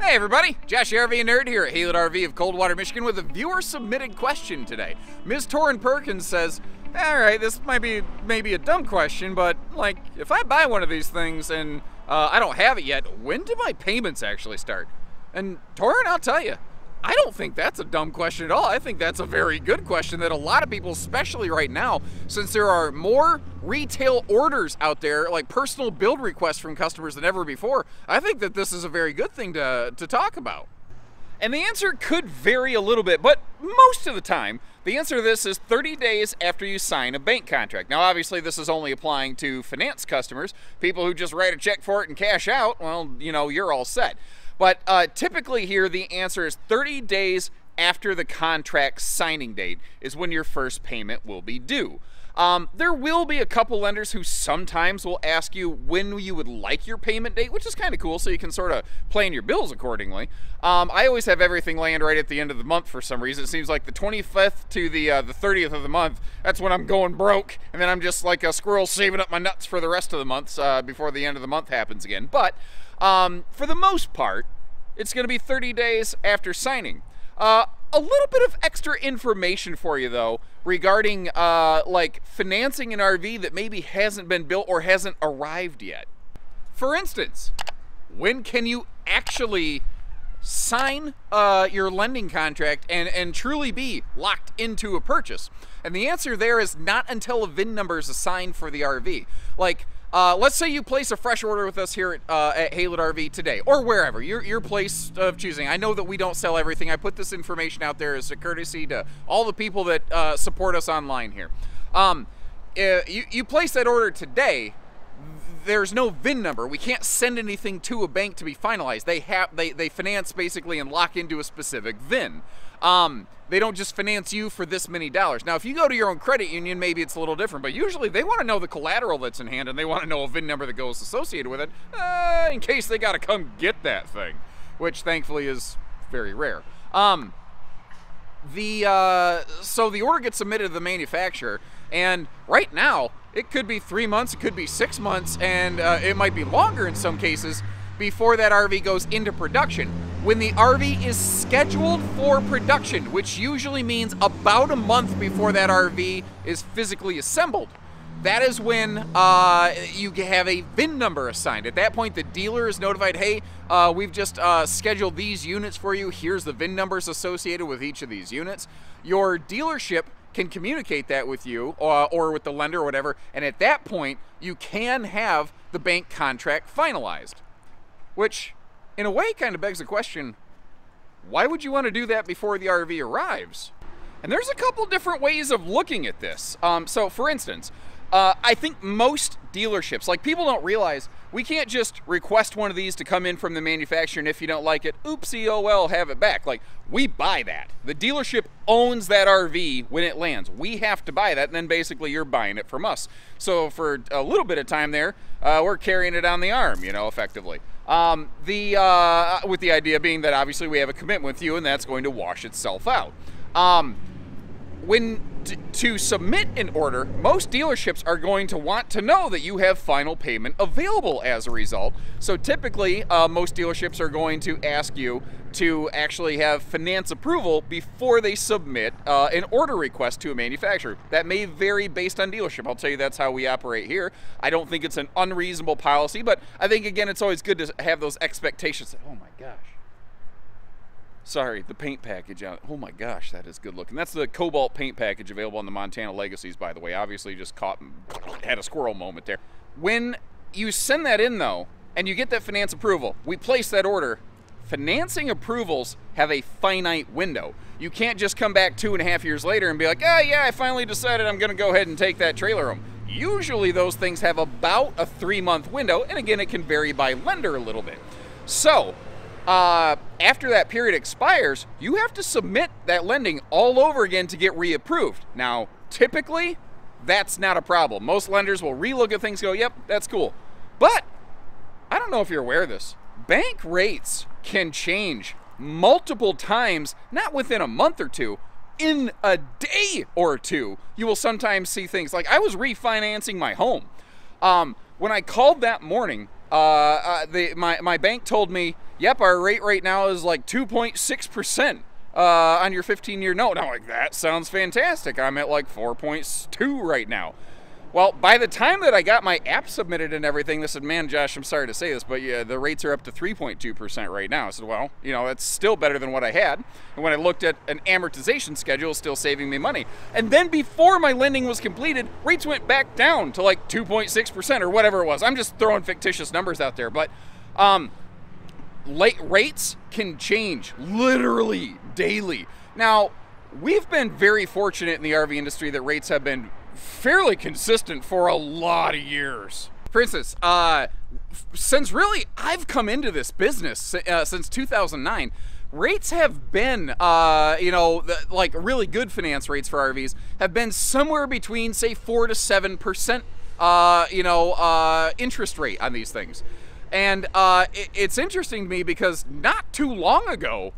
Hey everybody, Josh the RV Nerd here at Haylett RV of Coldwater, Michigan with a viewer-submitted question today. Ms. Torin Perkins says, alright, this might be maybe a dumb question, but like, if I buy one of these things and I don't have it yet, when do my payments actually start? And Torin, I'll tell you, I don't think that's a dumb question at all. I think that's a very good question that a lot of people, especially right now, since there are more retail orders out there, like personal build requests from customers than ever before, I think that this is a very good thing to talk about. And the answer could vary a little bit, but most of the time, the answer to this is 30 days after you sign a bank contract. Now, obviously, this is only applying to finance customers. People who just write a check for it and cash out, well, you know, you're all set. But typically here, the answer is 30 days after the contract signing date is when your first payment will be due. There will be a couple lenders who sometimes will ask you when you would like your payment date, which is kind of cool, so you can sort of plan your bills accordingly. I always have everything land right at the end of the month for some reason. It seems like the 25th to the 30th of the month, that's when I'm going broke, and then I'm just like a squirrel saving up my nuts for the rest of the months before the end of the month happens again. But for the most part, it's going to be 30 days after signing. A little bit of extra information for you though regarding like financing an RV that maybe hasn't been built or hasn't arrived yet. For instance, when can you actually sign your lending contract and truly be locked into a purchase? And the answer there is not until a VIN number is assigned for the RV. Like, let's say you place a fresh order with us here at Haylett RV today, or wherever, your place of choosing. I know that we don't sell everything. I put this information out there as a courtesy to all the people that support us online here. You place that order today, there's no VIN number. We can't send anything to a bank to be finalized. They finance basically and lock into a specific VIN. They don't just finance you for this many dollars. Now, if you go to your own credit union, maybe it's a little different, but usually they want to know the collateral that's in hand and they want to know a VIN number that goes associated with it in case they got to come get that thing, which thankfully is very rare. So the order gets submitted to the manufacturer, and right now it could be 3 months, it could be 6 months, and it might be longer in some cases before that RV goes into production. When the RV is scheduled for production, which usually means about a month before that RV is physically assembled, that is when you have a VIN number assigned. At that point, the dealer is notified, hey, we've just scheduled these units for you. Here's the VIN numbers associated with each of these units. Your dealership can communicate that with you or with the lender or whatever, and at that point, you can have the bank contract finalized. Which, in a way, kind of begs the question, why would you want to do that before the RV arrives? And there's a couple different ways of looking at this. So, for instance, I think most dealerships, like, people don't realize we can't just request one of these to come in from the manufacturer, and if you don't like it, oopsie, oh well, have it back. Like, we buy that. The dealership owns that RV when it lands. We have to buy that, and then basically you're buying it from us. So for a little bit of time there, we're carrying it on the arm, you know, effectively. With the idea being that obviously we have a commitment with you, and that's going to wash itself out. To submit an order, most dealerships are going to want to know that you have final payment available as a result. So typically, most dealerships are going to ask you to actually have finance approval before they submit an order request to a manufacturer. That may vary based on dealership. I'll tell you that's how we operate here. I don't think it's an unreasonable policy, but I think, again, it's always good to have those expectations. Oh my gosh. Sorry, the paint package out. Oh my gosh, that is good looking. That's the cobalt paint package available on the Montana Legacies, by the way. Obviously just caught and had a squirrel moment there. When you send that in though, and you get that finance approval, we place that order. Financing approvals have a finite window. You can't just come back 2.5 years later and be like, oh yeah, I finally decided I'm gonna go ahead and take that trailer home. Usually those things have about a 3-month window, and again, it can vary by lender a little bit. So, after that period expires, you have to submit that lending all over again to get reapproved. Now, typically, that's not a problem. Most lenders will relook at things and go, yep, that's cool. But I don't know if you're aware of this. Bank rates can change multiple times, not within a month or two, in a day or two. You will sometimes see things like, I was refinancing my home. When I called that morning, my bank told me, yep, our rate right now is like 2.6% on your 15-year note. Now, like, that sounds fantastic. I'm at like 4.2 right now. Well, by the time that I got my app submitted and everything, they said, man, Josh, I'm sorry to say this, but yeah, the rates are up to 3.2% right now. I said, well, you know, that's still better than what I had. And when I looked at an amortization schedule, still saving me money. And then before my lending was completed, rates went back down to like 2.6% or whatever it was. I'm just throwing fictitious numbers out there, but late rates can change literally daily. Now, we've been very fortunate in the RV industry that rates have been fairly consistent for a lot of years. For instance, since really I've come into this business since 2009, rates have been, you know, like really good finance rates for RVs have been somewhere between, say, 4 to 7%, you know, interest rate on these things. And it's interesting to me because not too long ago,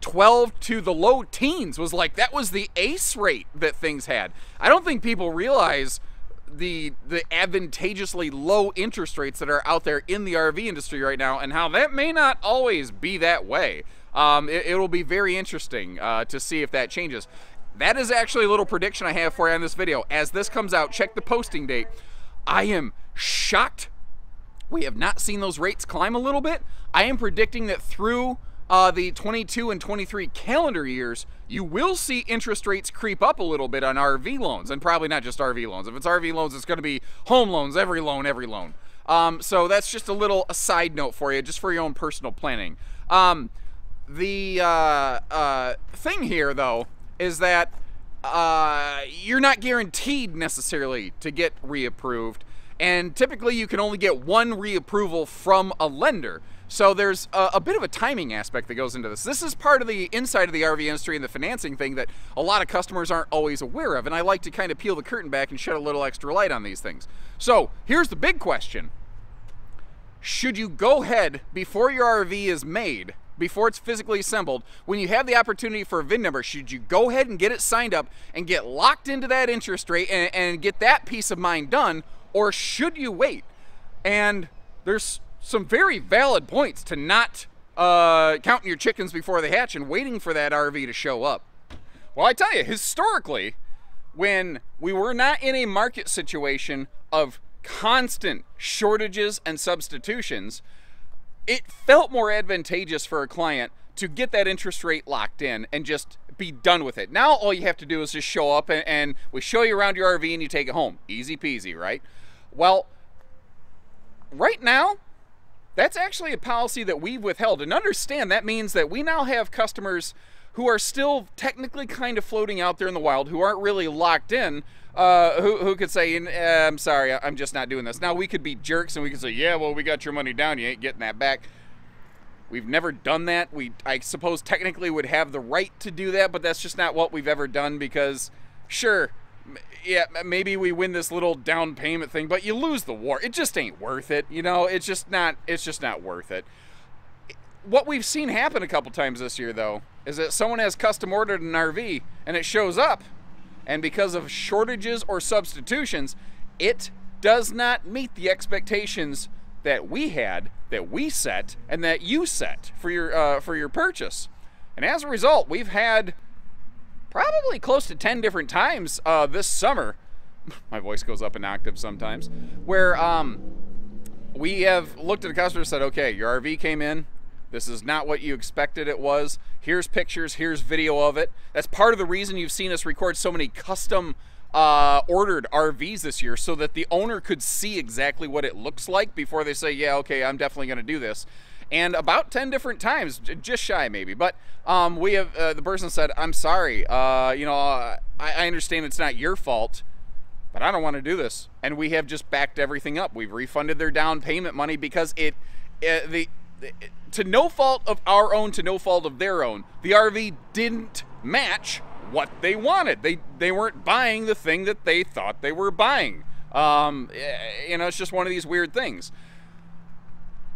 12 to the low teens was like, that was the ace rate that things had. I don't think people realize the advantageously low interest rates that are out there in the RV industry right now and how that may not always be that way. It'll be very interesting to see if that changes. That is actually a little prediction I have for you on this video. As this comes out, check the posting date. I am shocked we have not seen those rates climb a little bit. I am predicting that through the 22 and 23 calendar years, you will see interest rates creep up a little bit on RV loans, and probably not just RV loans. If it's RV loans, it's going to be home loans, every loan. So that's just a little side note for you, just for your own personal planning. The thing here, though, is that you're not guaranteed necessarily to get reapproved, and typically you can only get one reapproval from a lender. So there's a bit of a timing aspect that goes into this. This is part of the inside of the RV industry and the financing thing that a lot of customers aren't always aware of, and I like to kind of peel the curtain back and shed a little extra light on these things. So here's the big question. Should you go ahead before your RV is made, before it's physically assembled, when you have the opportunity for a VIN number, should you go ahead and get it signed up and get locked into that interest rate and get that peace of mind done, or should you wait? And there's some very valid points to not counting your chickens before they hatch and waiting for that RV to show up. Well, I tell you, historically, when we were not in a market situation of constant shortages and substitutions, it felt more advantageous for a client to get that interest rate locked in and just be done with it. Now all you have to do is just show up and we show you around your RV and you take it home. Easy peasy, right? Well, right now, that's actually a policy that we've withheld. And understand, that means that we now have customers who are still technically kind of floating out there in the wild, who aren't really locked in, who could say, I'm sorry, I'm just not doing this. Now, we could be jerks and we could say, yeah, well, we got your money down, you ain't getting that back. We've never done that. I suppose technically would have the right to do that, but that's just not what we've ever done because, sure, yeah, maybe we win this little down payment thing, but you lose the war. It just ain't worth it. You know, it's just not worth it. What we've seen happen a couple times this year, though, is that someone has custom ordered an RV and it shows up, and because of shortages or substitutions, it does not meet the expectations that we had, that we set, and that you set for your purchase. And as a result, we've had probably close to 10 different times this summer, my voice goes up an octave sometimes, where we have looked at a customer and said, okay, your RV came in, this is not what you expected it was, here's pictures, here's video of it. That's part of the reason you've seen us record so many custom ordered RVs this year, so that the owner could see exactly what it looks like before they say, yeah, okay, I'm definitely gonna do this. And about 10 different times, just shy maybe, but we have the person said, I'm sorry, you know, I understand it's not your fault, but I don't want to do this. And we have just backed everything up. We've refunded their down payment money because to no fault of our own, to no fault of their own, the RV didn't match what they wanted. They weren't buying the thing that they thought they were buying. You know, it's just one of these weird things.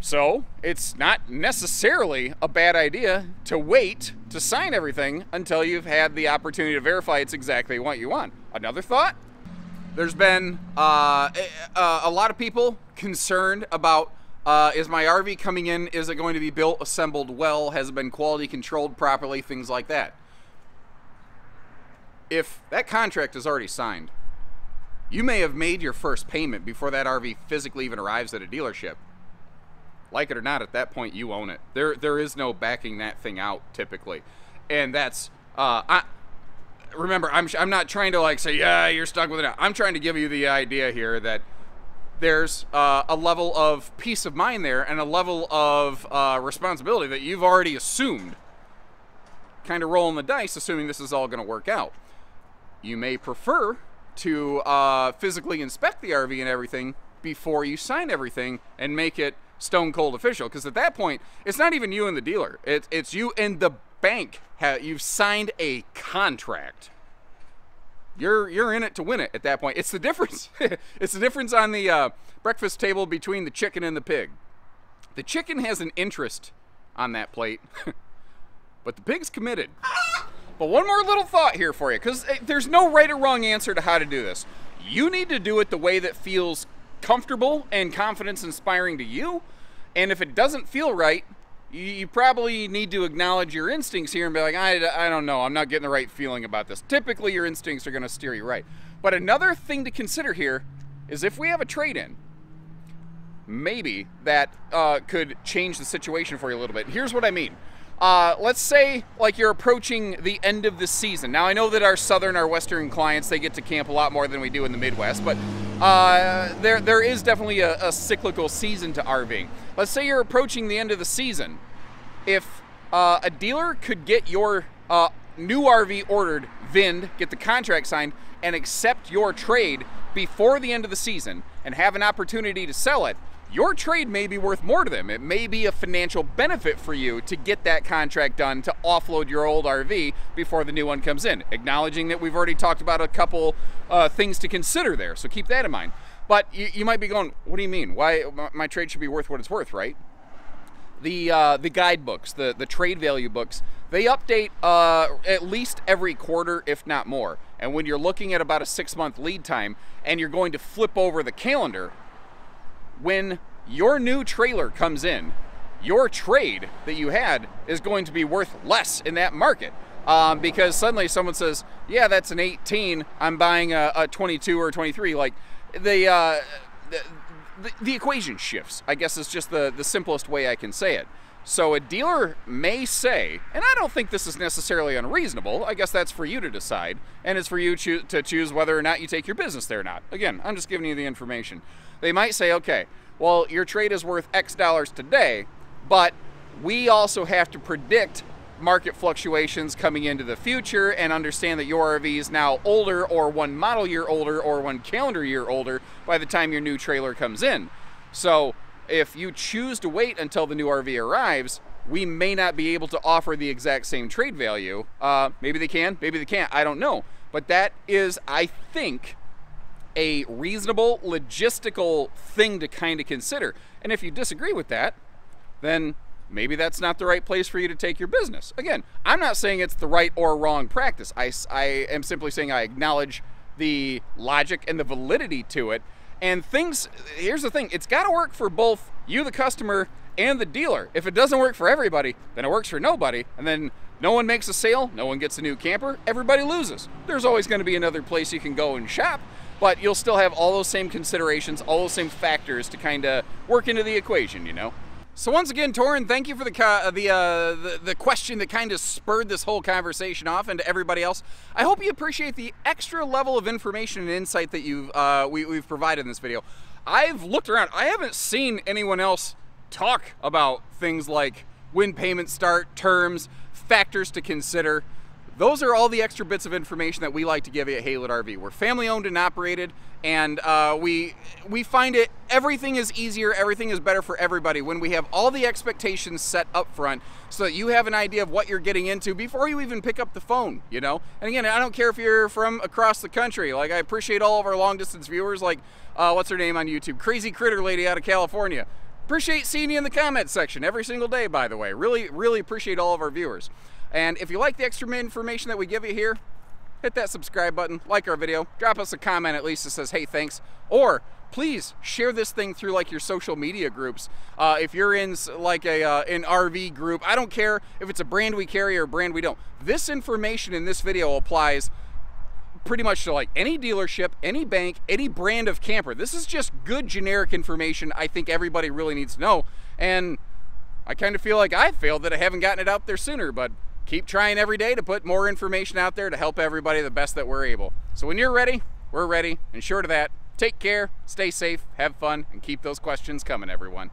So it's not necessarily a bad idea to wait to sign everything until you've had the opportunity to verify it's exactly what you want. Another thought, there's been a lot of people concerned about Is my RV coming in? Is it going to be built, assembled well? Has it been quality controlled properly? Things like that. If that contract is already signed, you may have made your first payment before that RV physically even arrives at a dealership. Like it or not, at that point, you own it. There is no backing that thing out, typically. And that's, remember, I'm not trying to like say, yeah, you're stuck with it now. I'm trying to give you the idea here that there's a level of peace of mind there and a level of responsibility that you've already assumed. Kind of rolling the dice, assuming this is all going to work out. You may prefer to physically inspect the RV and everything before you sign everything and make it stone cold official, because at that point it's not even you and the dealer, it's you and the bank. You've signed a contract. You're in it to win it at that point. It's the difference it's the difference on the breakfast table between the chicken and the pig. The chicken has an interest on that plate but the pig's committed. But one more little thought here for you, because there's no right or wrong answer to how to do this. You need to do it the way that feels comfortable and confidence inspiring to you, and if it doesn't feel right, you probably need to acknowledge your instincts here and be like, I don't know, I'm not getting the right feeling about this. Typically your instincts are going to steer you right. But another thing to consider here is if we have a trade-in, maybe that could change the situation for you a little bit. Here's what I mean. Let's say like you're approaching the end of the season. Now I know that our southern, our western clients, they get to camp a lot more than we do in the Midwest, but there is definitely a cyclical season to RVing. Let's say you're approaching the end of the season. If a dealer could get your new RV ordered, VIN'd, get the contract signed, and accept your trade before the end of the season and have an opportunity to sell it, your trade may be worth more to them. It may be a financial benefit for you to get that contract done to offload your old RV before the new one comes in. Acknowledging that we've already talked about a couple things to consider there, so keep that in mind. But you might be going, what do you mean? Why my trade should be worth what it's worth, right? The guidebooks, the trade value books, they update at least every quarter, if not more. And when you're looking at about a 6-month lead time and you're going to flip over the calendar, when your new trailer comes in, your trade that you had is going to be worth less in that market because suddenly someone says, yeah, that's an 18, I'm buying a 22 or a 23. Like the equation shifts, I guess is just the simplest way I can say it. So a dealer may say, and I don't think this is necessarily unreasonable, I guess that's for you to decide, and it's for you to choose whether or not you take your business there or not. Again, I'm just giving you the information. They might say, okay, well, your trade is worth X dollars today, but we also have to predict market fluctuations coming into the future and understand that your RV is now older or one model year older or one calendar year older by the time your new trailer comes in. So if you choose to wait until the new RV arrives, we may not be able to offer the exact same trade value. Maybe they can, maybe they can't, I don't know. But that is, I think, a reasonable logistical thing to kind of consider. And if you disagree with that, then maybe that's not the right place for you to take your business. Again, I'm not saying it's the right or wrong practice. I am simply saying I acknowledge the logic and the validity to it. And things, here's the thing, it's got to work for both you, the customer, and the dealer. If it doesn't work for everybody, then it works for nobody. And then no one makes a sale, no one gets a new camper, everybody loses. There's always going to be another place you can go and shop, but you'll still have all those same considerations, all those same factors to kind of work into the equation, you know? So once again, Torin, thank you for the question that kind of spurred this whole conversation off, and to everybody else, I hope you appreciate the extra level of information and insight that we've provided in this video. I've looked around. I haven't seen anyone else talk about things like when payments start, terms, factors to consider. Those are all the extra bits of information that we like to give you at Haylett RV. We're family owned and operated, and we find it, everything is easier, everything is better for everybody when we have all the expectations set up front so that you have an idea of what you're getting into before you even pick up the phone, you know? And again, I don't care if you're from across the country. Like, I appreciate all of our long distance viewers, like, what's her name on YouTube? Crazy Critter Lady out of California. Appreciate seeing you in the comment section every single day, by the way. Really, really appreciate all of our viewers. And if you like the extra information that we give you here, hit that subscribe button, like our video, drop us a comment at least that says, hey, thanks, or please share this thing through like your social media groups. If you're in like a an RV group, I don't care if it's a brand we carry or a brand we don't. This information in this video applies pretty much to like any dealership, any bank, any brand of camper. This is just good generic information I think everybody really needs to know. And I kind of feel like I failed that I haven't gotten it out there sooner, but keep trying every day to put more information out there to help everybody the best that we're able. So when you're ready, we're ready. And short of that, take care, stay safe, have fun, and keep those questions coming, everyone.